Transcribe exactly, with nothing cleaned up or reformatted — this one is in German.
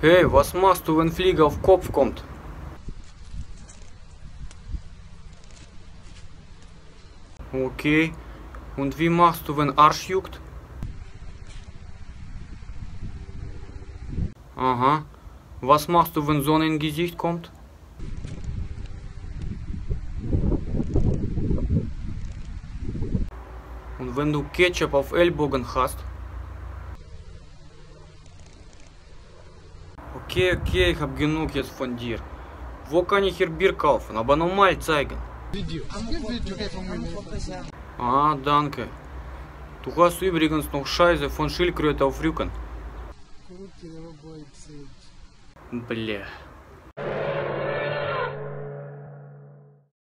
Hey, was machst du, wenn Flieger auf Kopf kommt? Okay. Und wie machst du, wenn Arsch juckt? Ага. Was machst du, wenn Sonne in Gesicht kommt? Und wenn du Ketchup auf Ellbogen hast? Okay, okay, ich hab genug jetzt von dir. Wo kann ich hier Bier kaufen? Aber normal zeigen. Ah, danke. Du hast übrigens noch Scheiße von Schildkröte auf Rücken. Бля.